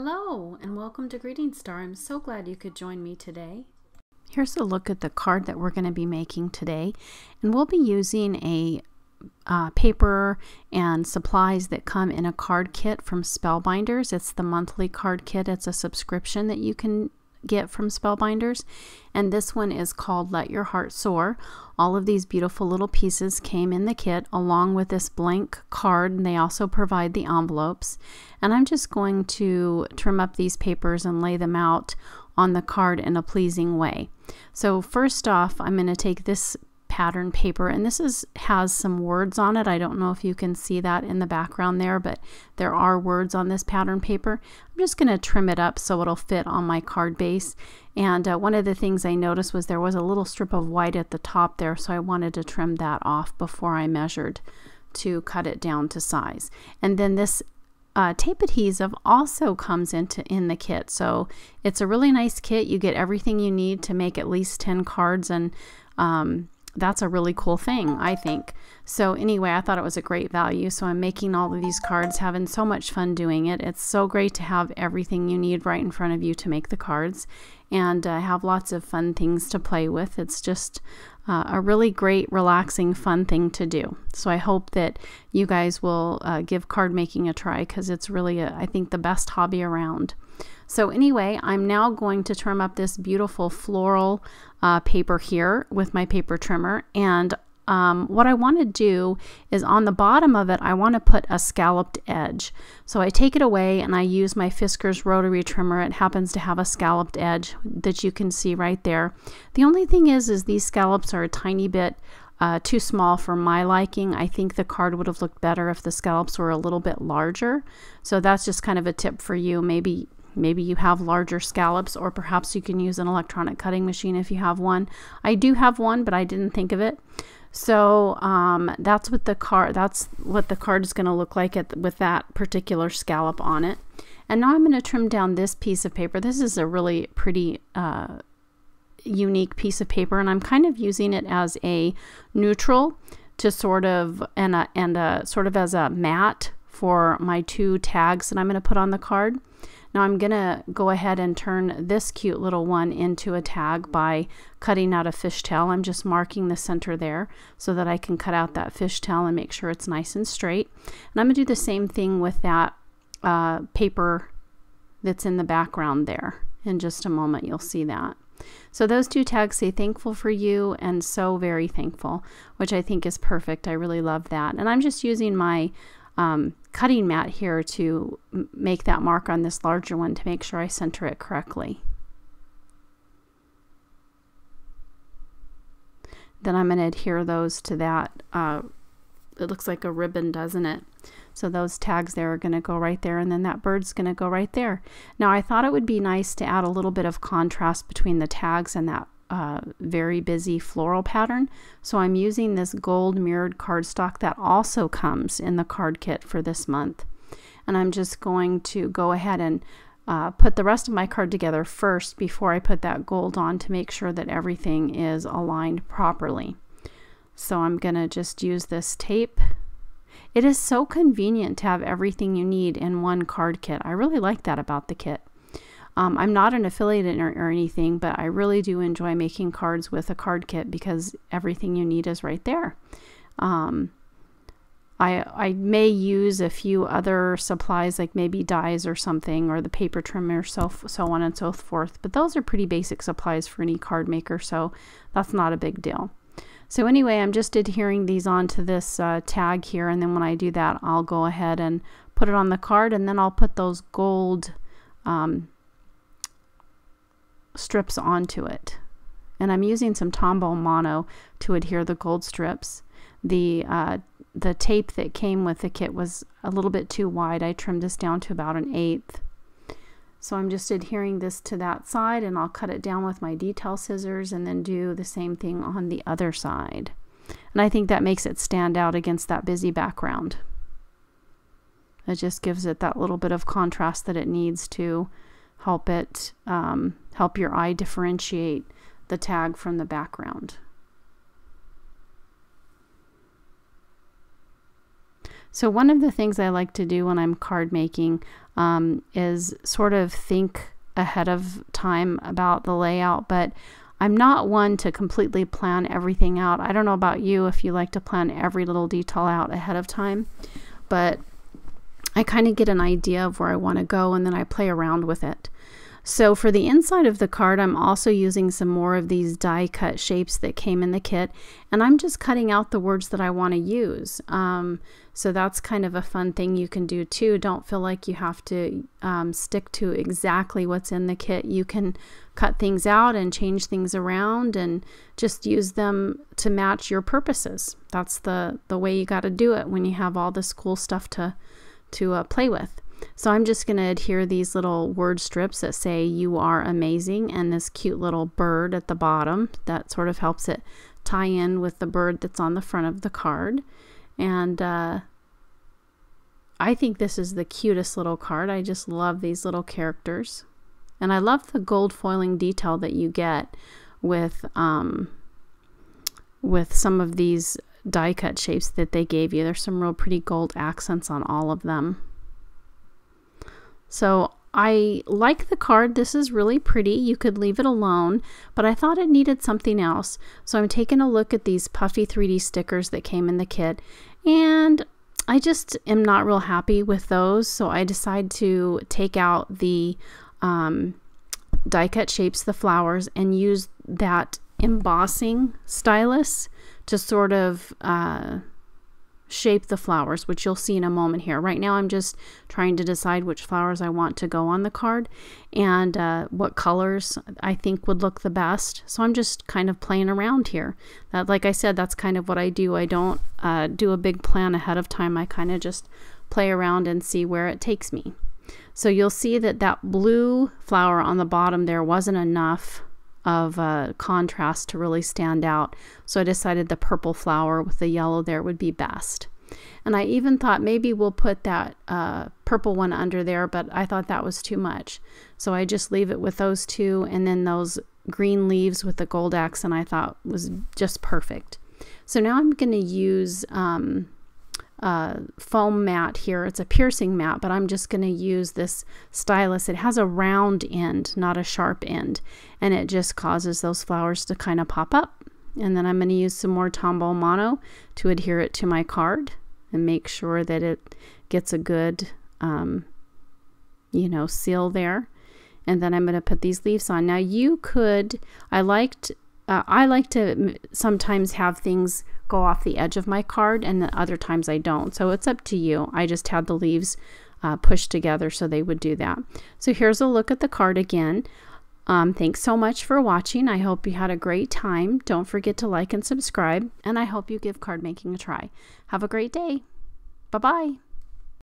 Hello and welcome to Greeting Star. I'm so glad you could join me today. Here's a look at the card that we're going to be making today, and we'll be using a paper and supplies that come in a card kit from Spellbinders. It's the monthly card kit. It's a subscription that you can get from Spellbinders, and this one is called Let Your Heart Soar. All of these beautiful little pieces came in the kit along with this blank card, and they also provide the envelopes. And I'm just going to trim up these papers and lay them out on the card in a pleasing way. So first off, I'm going to take this pattern paper, and this has some words on it. I don't know if you can see that in the background there, but there are words on this pattern paper. I'm just going to trim it up so it'll fit on my card base. And one of the things I noticed was there was a little strip of white at the top there, so I wanted to trim that off before I measured to cut it down to size. And then this tape adhesive also comes in the kit, so it's a really nice kit. You get everything you need to make at least 10 cards, and that's a really cool thing, I think. So anyway, I thought it was a great value, so I'm making all of these cards, having so much fun doing it. It's so great to have everything you need right in front of you to make the cards, and have lots of fun things to play with. It's just a really great, relaxing, fun thing to do. So I hope that you guys will give card making a try, because it's really, I think, the best hobby around. So anyway, I'm now going to trim up this beautiful floral paper here with my paper trimmer. And what I want to do is on the bottom of it, I want to put a scalloped edge. So I take it away and I use my Fiskars rotary trimmer. It happens to have a scalloped edge that you can see right there. The only thing is these scallops are a tiny bit too small for my liking. I think the card would have looked better if the scallops were a little bit larger. So that's just kind of a tip for you. Maybe you have larger scallops, or perhaps you can use an electronic cutting machine if you have one. I do have one, but I didn't think of it. So that's what the card is going to look like with that particular scallop on it. And now I'm going to trim down this piece of paper. This is a really pretty unique piece of paper, and I'm kind of using it as a neutral to sort of and sort of as a mat for my two tags that I'm going to put on the card. Now I'm going to go ahead and turn this cute little one into a tag by cutting out a fishtail. I'm just marking the center there so that I can cut out that fishtail and make sure it's nice and straight. And I'm going to do the same thing with that paper that's in the background there. In just a moment you'll see that. So those two tags say thankful for you and so very thankful, which I think is perfect. I really love that. And I'm just using my cutting mat here to make that mark on this larger one to make sure I center it correctly. Then I'm going to adhere those to that. It looks like a ribbon, doesn't it? So those tags there are going to go right there, and then that bird's going to go right there. Now I thought it would be nice to add a little bit of contrast between the tags and that very busy floral pattern. So I'm using this gold mirrored cardstock that also comes in the card kit for this month. And I'm just going to go ahead and put the rest of my card together first before I put that gold on to make sure that everything is aligned properly. So I'm going to just use this tape. It is so convenient to have everything you need in one card kit. I really like that about the kit. I'm not an affiliate or anything, but I really do enjoy making cards with a card kit because everything you need is right there. I may use a few other supplies, like maybe dies or something, or the paper trimmer, so on and so forth. But those are pretty basic supplies for any card maker, so that's not a big deal. So anyway, I'm just adhering these onto this tag here, and then when I do that, I'll go ahead and put it on the card, and then I'll put those gold strips onto it. And I'm using some Tombow Mono to adhere the gold strips. The tape that came with the kit was a little bit too wide. I trimmed this down to about 1/8. So I'm just adhering this to that side, and I'll cut it down with my detail scissors and then do the same thing on the other side. And I think that makes it stand out against that busy background. It just gives it that little bit of contrast that it needs to help it help your eye differentiate the tag from the background. So one of the things I like to do when I'm card making is sort of think ahead of time about the layout, but I'm not one to completely plan everything out. I don't know about you if you like to plan every little detail out ahead of time, but I kind of get an idea of where I want to go and then I play around with it. So for the inside of the card, I'm also using some more of these die cut shapes that came in the kit, and I'm just cutting out the words that I want to use. So that's kind of a fun thing you can do too. Don't feel like you have to stick to exactly what's in the kit. You can cut things out and change things around and just use them to match your purposes. That's the way you got to do it when you have all this cool stuff to play with. So I'm just going to adhere these little word strips that say "you are amazing" and this cute little bird at the bottom that sort of helps it tie in with the bird that's on the front of the card. And I think this is the cutest little card. I just love these little characters, and I love the gold foiling detail that you get with some of these die cut shapes that they gave you. There's some real pretty gold accents on all of them. So I like the card. This is really pretty. You could leave it alone, but I thought it needed something else. So I'm taking a look at these puffy 3D stickers that came in the kit, and I just am not real happy with those. So I decide to take out the die cut shapes, the flowers, and use that embossing stylus to sort of shape the flowers, which you'll see in a moment here. Right now I'm just trying to decide which flowers I want to go on the card and what colors I think would look the best. So I'm just kind of playing around here. That, like I said, that's kind of what I do. I don't do a big plan ahead of time. I kind of just play around and see where it takes me. So you'll see that that blue flower on the bottom there wasn't enough of contrast to really stand out. So I decided the purple flower with the yellow there would be best. And I even thought maybe we'll put that purple one under there, but I thought that was too much. So I just leave it with those two, and then those green leaves with the gold accent I thought was just perfect. So now I'm going to use foam mat here. It's a piercing mat, but I'm just going to use this stylus. It has a round end, not a sharp end, and it just causes those flowers to kind of pop up. And then I'm going to use some more Tombow Mono to adhere it to my card and make sure that it gets a good you know, seal there. And then I'm going to put these leaves on. Now you could, I like to sometimes have things go off the edge of my card, and the other times I don't. So it's up to you. I just had the leaves pushed together so they would do that. So here's a look at the card again. Thanks so much for watching. I hope you had a great time. Don't forget to like and subscribe, and I hope you give card making a try. Have a great day. Bye-bye.